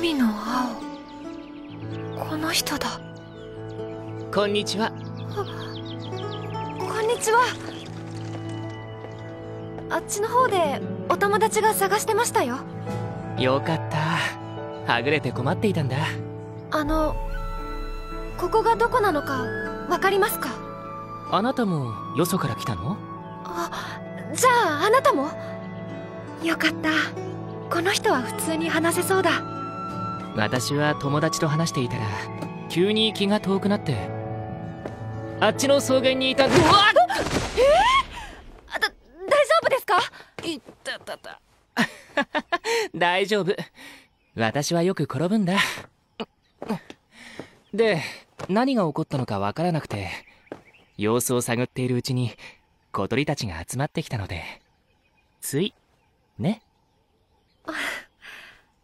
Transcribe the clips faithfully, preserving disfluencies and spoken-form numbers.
海の青、この人だ。こんにちは。こんにちは。あっちの方でお友達が探してましたよ。よかった。はぐれて困っていたんだ。あの、ここがどこなのかわかりますか？あなたもよそから来たの？あ、じゃああなたも？よかった。この人は普通に話せそうだ。私は友達と話していたら急に気が遠くなって、あっちの草原にいた。うわっ、えー、だ、大丈夫ですか？いったたた大丈夫。私はよく転ぶんだ。で、何が起こったのかわからなくて、様子を探っているうちに小鳥たちが集まってきたので、ついね。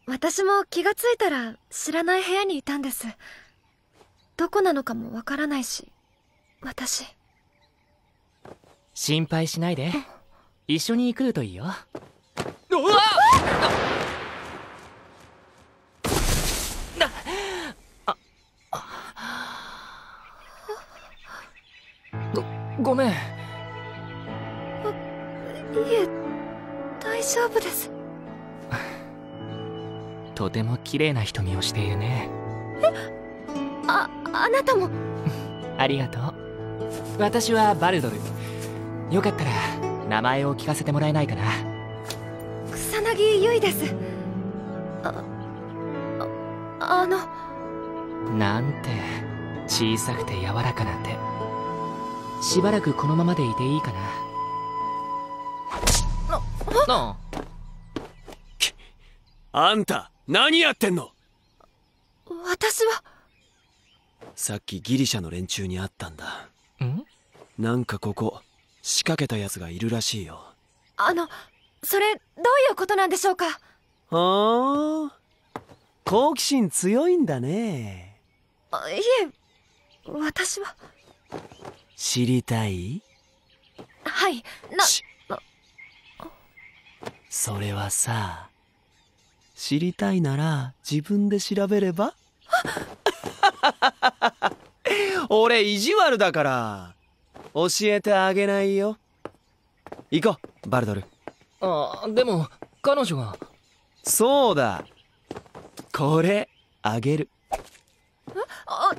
私も気がついたら知らない部屋にいたんです。どこなのかもわからないし。私、心配しないで、一緒に来るといいよ。うわっ、ごめん。いえ、大丈夫です。とても綺麗な瞳をしているね。え、あ、あなたもありがとう。私はバルドル。よかったら名前を聞かせてもらえないかな？草薙結衣です。あ、あ、あのなんて小さくて柔らかなんて。しばらくこのままでいていいかな。な、なあ。あんた、何やってんの？私は。さっきギリシャの連中に会ったんだ。ん？なんかここ、仕掛けた奴がいるらしいよ。あの、それ、どういうことなんでしょうか？はあ、好奇心強いんだね。あ、いえ、私は。知りたい？はい、な、それはさ、知りたいなら自分で調べれば？俺意地悪だから教えてあげないよ。行こう、バルドル。ああ、でも彼女が。そうだ、これあげる。あ、